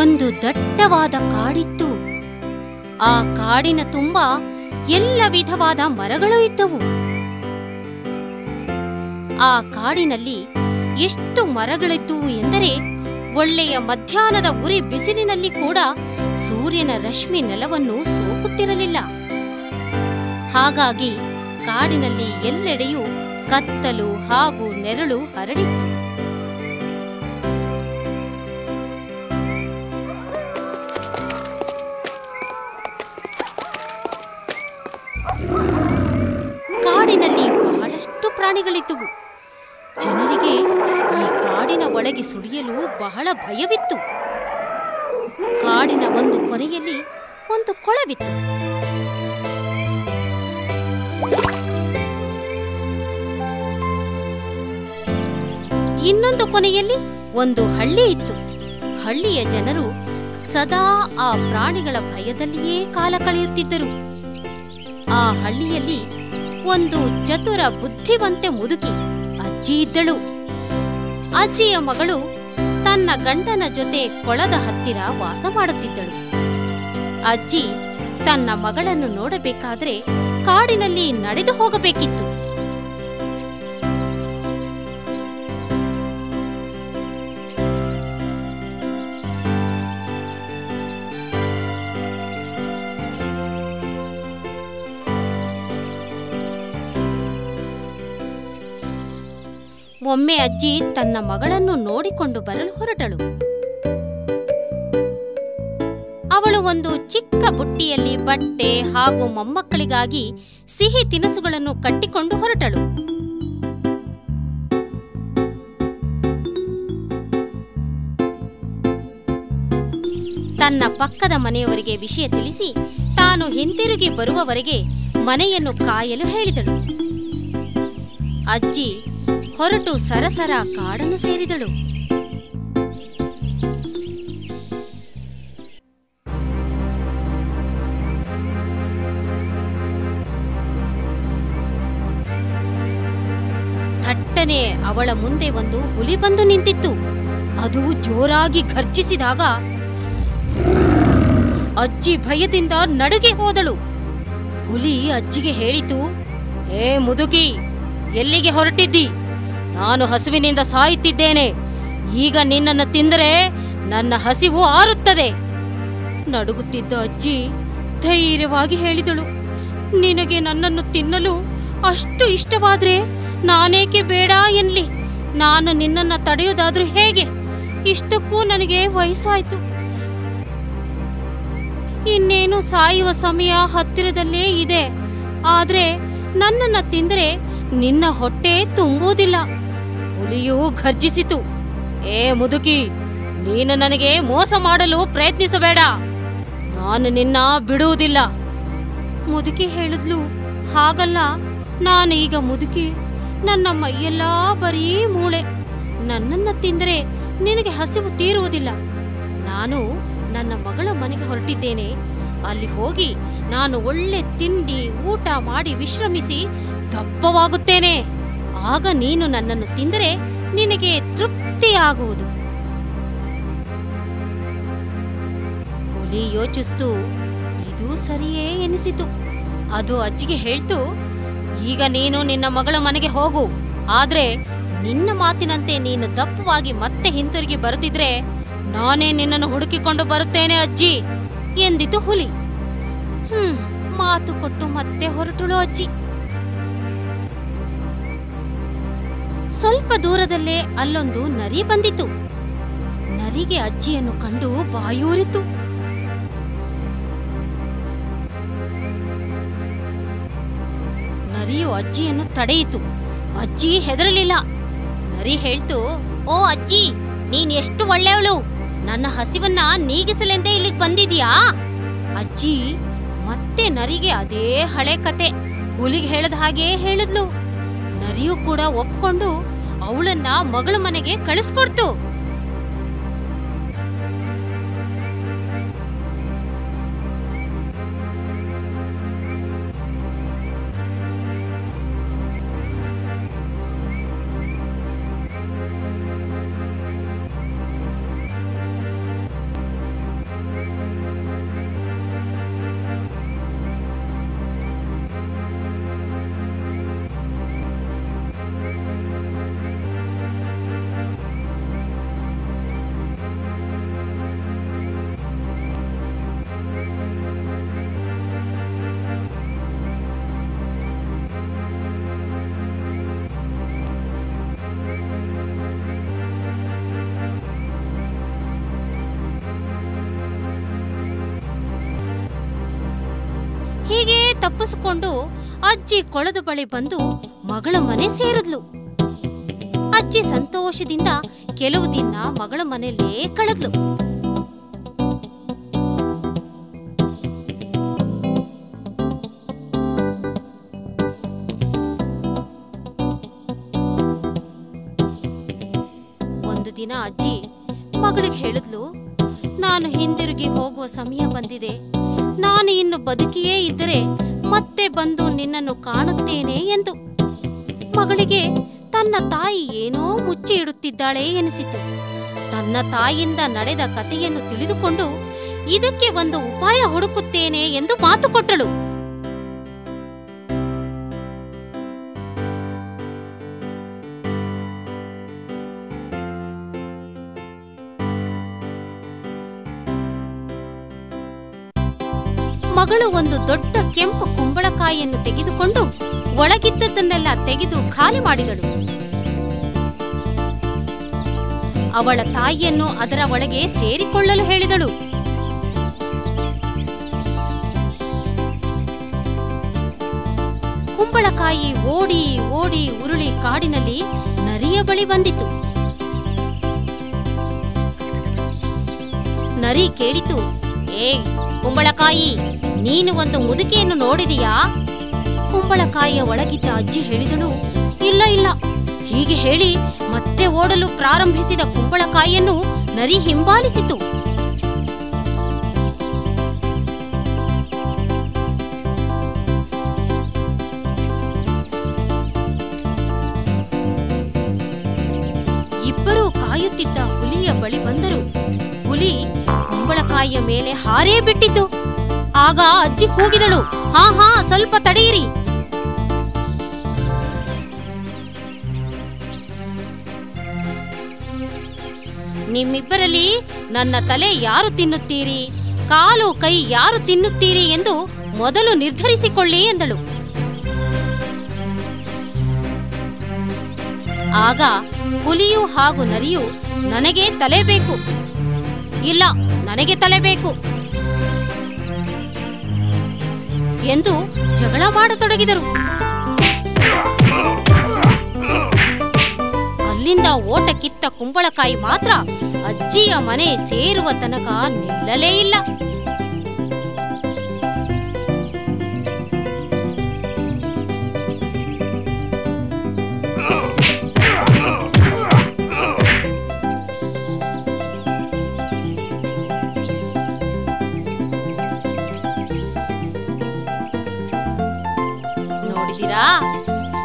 ಒಂದು ದಟ್ಟವಾದ ಕಾಡಿತ್ತು. ಆ ಕಾಡಿನ ತುಂಬ ಎಲ್ಲ ವಿಧವಾದ ಮರಗಳು ಇದ್ದವು. ಆ ಕಾಡಿನಲ್ಲಿ ಎಷ್ಟು ಮರಗಳಿದ್ದವು ಎಂದರೆ ಒಳ್ಳೆಯ ಮಧ್ಯಾಹ್ನದ ಉರಿ ಬಿಸಿಲಿನಲ್ಲಿ ಕೂಡ ಸೂರ್ಯನ ರಶ್ಮಿ ನೆಲವನ್ನು ಸೋಕುತ್ತಿರಲಿಲ್ಲ. ಹಾಗಾಗಿ ಕಾಡಿನಲ್ಲಿ ಎಲ್ಲೆಡೆಯೂ ಕತ್ತಲು ಹಾಗೂ ನೆರಳು ಹರಡಿತ್ತು. ಕಾಡಿನಲ್ಲಿ ಬಹಳಷ್ಟು ಪ್ರಾಣಿಗಳಿದ್ದವು. ಜನರಿಗೆ ಈ ಕಾಡಿನ ಒಳಗೆ ಸುಳಿಯಲು ಬಹಳ ಭಯವಿತ್ತು. ಕಾಡಿನ ಒಂದು ಕೊನೆಯಲ್ಲಿ ಒಂದು ಕೊಳವಿತ್ತು. ಇನ್ನೊಂದು ಕೊನೆಯಲ್ಲಿ ಒಂದು ಹಳ್ಳಿ ಇತ್ತು. ಹಳ್ಳಿಯ ಜನರು ಸದಾ ಆ ಪ್ರಾಣಿಗಳ ಭಯದಲ್ಲಿಯೇ ಕಾಲ ಕಳೆಯುತ್ತಿದ್ದರು. ಆ ಹಳ್ಳಿಯಲ್ಲಿ ಒಂದು ಚತುರ ಬುದ್ಧಿವಂತೆ ಮುದುಕಿ ಅಜ್ಜಿ ಇದ್ದಳು. ಅಜ್ಜಿಯ ಮಗಳು ತನ್ನ ಗಂಡನ ಜೊತೆ ಕೊಳದ ಹತ್ತಿರ ವಾಸ ಮಾಡುತ್ತಿದ್ದಳು. ಅಜ್ಜಿ ತನ್ನ ಮಗಳನ್ನು ನೋಡಬೇಕಾದ್ರೆ ಕಾಡಿನಲ್ಲಿ ನಡೆದು ಹೋಗಬೇಕಿತ್ತು. ಒಮ್ಮೆ ಅಜ್ಜಿ ತನ್ನ ಮಗಳನ್ನು ನೋಡಿಕೊಂಡು ಬರಲು ಹೊರಟಳು. ಅವಳು ಒಂದು ಚಿಕ್ಕ ಬುಟ್ಟಿಯಲ್ಲಿ ಬಟ್ಟೆ ಹಾಗೂ ಮೊಮ್ಮಕ್ಕಳಿಗಾಗಿ ಸಿಹಿ ತಿನಿಸುಗಳನ್ನು ಕಟ್ಟಿಕೊಂಡು ಹೊರಟಳು. ತನ್ನ ಪಕ್ಕದ ಮನೆಯವರಿಗೆ ವಿಷಯ ತಿಳಿಸಿ ತಾನು ಹಿಂತಿರುಗಿ ಬರುವವರೆಗೆ ಮನೆಯನ್ನು ಕಾಯಲು ಹೇಳಿದಳು. ಅಜ್ಜಿ ಹೊರಟು ಸರಸರ ಕಾಡನ್ನು ಸೇರಿದಳು. ಥಟ್ಟನೆ ಅವಳ ಮುಂದೆ ಒಂದು ಹುಲಿ ಬಂದು ನಿಂತಿತ್ತು. ಅದು ಜೋರಾಗಿ ಘರ್ಜಿಸಿದಾಗ ಅಜ್ಜಿ ಭಯದಿಂದ ನಡುಗಿ ಹೋದಳು. ಹುಲಿ ಅಜ್ಜಿಗೆ ಹೇಳಿತು, ಏ ಮುದುಕಿ, ಎಲ್ಲಿಗೆ ಹೊರಟಿದ್ದಿ? ನಾನು ಹಸುವಿನಿಂದ ಸಾಯುತ್ತಿದ್ದೇನೆ. ಈಗ ನಿನ್ನನ್ನು ತಿಂದರೆ ನನ್ನ ಹಸಿವು ಆರುತ್ತದೆ. ನಡುಗುತ್ತಿದ್ದ ಅಜ್ಜಿ ಧೈರ್ಯವಾಗಿ ಹೇಳಿದಳು, ನಿನಗೆ ನನ್ನನ್ನು ತಿನ್ನಲು ಅಷ್ಟು ಇಷ್ಟವಾದ್ರೆ ನಾನೇಕೆ ಬೇಡ ಎನ್ಲಿ? ನಾನು ನಿನ್ನನ್ನು ತಡೆಯೋದಾದ್ರೂ ಹೇಗೆ? ಇಷ್ಟಕ್ಕೂ ನನಗೆ ವಯಸ್ಸಾಯಿತು. ಇನ್ನೇನು ಸಾಯುವ ಸಮಯ ಹತ್ತಿರದಲ್ಲೇ ಇದೆ. ಆದರೆ ನನ್ನನ್ನು ತಿಂದರೆ ನಿನ್ನ ಹೊಟ್ಟೆ ತುಂಬುವುದಿಲ್ಲ. ಹುಲಿಯು ಘರ್ಜಿಸಿತು, ಏ ಮುದುಕಿ, ನೀನು ನನಗೆ ಮೋಸ ಮಾಡಲು ಪ್ರಯತ್ನಿಸಬೇಡ. ನಾನು ನಿನ್ನ ಬಿಡುವುದಿಲ್ಲ. ಮುದುಕಿ ಹೇಳಿದ್ಲು, ಹಾಗಲ್ಲ, ನಾನೀಗ ಮುದುಕಿ, ನನ್ನ ಮೈಯೆಲ್ಲ ಬರೀ ಮೂಳೆ. ನನ್ನನ್ನು ತಿಂದರೆ ನಿನಗೆ ಹಸಿವು ತೀರುವುದಿಲ್ಲ. ನಾನು ನನ್ನ ಮಗಳ ಮನೆಗೆ ಹೊರಟಿದ್ದೇನೆ. ಅಲ್ಲಿ ಹೋಗಿ ನಾನು ಒಳ್ಳೆ ತಿಂಡಿ ಊಟ ಮಾಡಿ ವಿಶ್ರಮಿಸಿ ದಪ್ಪವಾಗುತ್ತೇನೆ. ಆಗ ನೀನು ನನ್ನನ್ನು ತಿಂದರೆ ನಿನಗೆ ತೃಪ್ತಿಯಾಗುವುದು. ಹುಲಿ ಯೋಚಿಸ್ತು, ಇದು ಸರಿಯೇ ಎನಿಸಿತು. ಅದು ಅಜ್ಜಿಗೆ ಹೇಳ್ತು, ಈಗ ನೀನು ನಿನ್ನ ಮಗಳ ಮನೆಗೆ ಹೋಗು. ಆದ್ರೆ ನಿನ್ನ ಮಾತಿನಂತೆ ನೀನು ದಪ್ಪವಾಗಿ ಮತ್ತೆ ಹಿಂತಿರುಗಿ ಬರುತ್ತಿದ್ರೆ ನಾನೇ ನಿನ್ನನ್ನು ಹುಡುಕಿಕೊಂಡು ಬರುತ್ತೇನೆ ಅಜ್ಜಿ ಎಂದಿತು ಹುಲಿ. ಮಾತು ಕೊಟ್ಟು ಮತ್ತೆ ಹೊರಟಳು ಅಜ್ಜಿ. ಸ್ವಲ್ಪ ದೂರದಲ್ಲೇ ಅಲ್ಲೊಂದು ನರಿ ಬಂದಿತು. ನರಿಗೆ ಅಜ್ಜಿಯನ್ನು ಕಂಡು ಬಾಯೂರಿತು. ನರಿಯು ಅಜ್ಜಿಯನ್ನು ತಡೆಯಿತು. ಅಜ್ಜಿ ಹೆದರಲಿಲ್ಲ. ನರಿ ಹೇಳ್ತು, ಓ ಅಜ್ಜಿ, ನೀನ್ ಎಷ್ಟು ಒಳ್ಳೆಯವಳು. ನನ್ನ ಹಸಿವನ್ನ ನೀಗಿಸಲೆಂದೇ ಇಲ್ಲಿಗೆ ಬಂದಿದೀಯಾ? ಅಜ್ಜಿ ಮತ್ತೆ ನರಿಗೆ ಅದೇ ಹಳೆ ಕತೆ ಹುಲಿಗೆ ಹೇಳದ ಹಾಗೆ ಹೇಳಿದ್ಲು. ನರಿಯೂ ಕೂಡ ಒಪ್ಕೊಂಡು ಅವಳನ್ನ ಮಗಳ ಮನೆಗೆ ಕಳಿಸ್ಕೊಡ್ತು. ಹೀಗೆ ತಪ್ಪಿಸಿಕೊಂಡು ಅಜ್ಜಿ ಕೊಳದ ಬಳಿ ಬಂದು ಮಗಳ ಮನೆ ಸೇರಿದ್ಲು. ಅಜ್ಜಿ ಸಂತೋಷದಿಂದ ಕೆಲವು ದಿನ ಮಗಳ ಮನೆಯಲ್ಲೇ ಕಳೆದ್ಲು. ಒಂದು ದಿನ ಅಜ್ಜಿ ಮಗಳಿಗೆ ಹೇಳಿದ್ಲು, ನಾನು ಹಿಂದಿರುಗಿ ಹೋಗುವ ಸಮಯ ಬಂದಿದೆ, ನಾನು ಇನ್ನು ಬದುಕಿಯೇ ಇದ್ದರೆ ಮತ್ತೆ ಬಂದು ನಿನ್ನನ್ನು ಕಾಣುತ್ತೇನೆ ಎಂದು. ಮಗಳಿಗೆ ತನ್ನ ತಾಯಿ ಏನೋ ಮುಚ್ಚಿ ಇಡುತ್ತಿದ್ದಾಳೆ ಎನಿಸಿತು. ತನ್ನ ತಾಯಿಯಿಂದ ನಡೆದ ಕಥೆಯನ್ನು ತಿಳಿದುಕೊಂಡು ಇದಕ್ಕೆ ಒಂದು ಉಪಾಯ ಹುಡುಕುತ್ತೇನೆ ಎಂದು ಮಾತು ಕೊಟ್ಟಳು. ಮಗಳು ಒಂದು ದೊಡ್ಡ ಕೆಂಪು ಕುಂಬಳಕಾಯಿಯನ್ನು ತೆಗೆದುಕೊಂಡು ಒಳಗಿದ್ದದನ್ನೆಲ್ಲ ತೆಗೆದು ಖಾಲಿ ಮಾಡಿದಳು. ಅವಳ ತಾಯಿಯನ್ನು ಅದರ ಒಳಗೆ ಸೇರಿಕೊಳ್ಳಲು ಹೇಳಿದಳು. ಕುಂಬಳಕಾಯಿ ಓಡಿ ಓಡಿ ಉರುಳಿ ಕಾಡಿನಲ್ಲಿ ನರಿಯ ಬಳಿ ಬಂದಿತು. ನರಿ ಕೇಳಿತು, ಏ ಕುಂಬಳಕಾಯಿ, ನೀನು ಒಂದು ಮುದುಕಿಯನ್ನು ನೋಡಿದೀಯಾ? ಕುಂಬಳಕಾಯಿಯ ಒಳಗಿದ್ದ ಅಜ್ಜಿ ಹೇಳಿದಳು, ಇಲ್ಲ ಇಲ್ಲ. ಹೀಗೆ ಹೇಳಿ ಮತ್ತೆ ಓಡಲು ಪ್ರಾರಂಭಿಸಿದ ಕುಂಬಳಕಾಯಿಯನ್ನು ನರಿ ಹಿಂಬಾಲಿಸಿತು. ಇಬ್ಬರೂ ಕಾಯುತ್ತಿದ್ದ ಹುಲಿಯ ಬಳಿ ಬಂದರು. ಹುಲಿ ಕುಂಬಳಕಾಯಿಯ ಮೇಲೆ ಹಾರೇ ಬಿಟ್ಟಿತು. ಆಗ ಅಜ್ಜಿ ಕೂಗಿದಳು, ಹಾ ಹಾ, ಸ್ವಲ್ಪ ತಡೆಯಿರಿ. ನಿಮ್ಮಿಬ್ಬರಲ್ಲಿ ನನ್ನ ತಲೆ ಯಾರು ತಿನ್ನುತ್ತೀರಿ, ಕಾಲು ಕೈ ಯಾರು ತಿನ್ನುತ್ತೀರಿ ಎಂದು ಮೊದಲು ನಿರ್ಧರಿಸಿಕೊಳ್ಳಿ ಎಂದಳು. ಆಗ ಹುಲಿಯು ಹಾಗೂ ನರಿಯು, ನನಗೆ ತಲೆ ಬೇಕು, ಇಲ್ಲ ನನಗೆ ತಲೆ ಬೇಕು ಎಂದು ಜಗಳ ಮಾಡತೊಡಗಿದರು. ಅಲ್ಲಿಂದ ಓಟ ಕಿತ್ತ ಕುಂಬಳಕಾಯಿ ಮಾತ್ರ ಅಜ್ಜಿಯ ಮನೆ ಸೇರುವ ತನಕ ನಿಲ್ಲಲೇ ಇಲ್ಲ.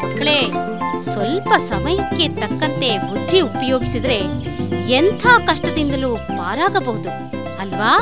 ಮಕ್ಕಳೇ, ಸ್ವಲ್ಪ ಸಮಯಕ್ಕೆ ತಕ್ಕಂತೆ ಬುದ್ಧಿ ಉಪಯೋಗಿಸಿದ್ರೆ ಎಂಥ ಕಷ್ಟದಿಂದಲೂ ಪಾರಾಗಬಹುದು ಅಲ್ವಾ?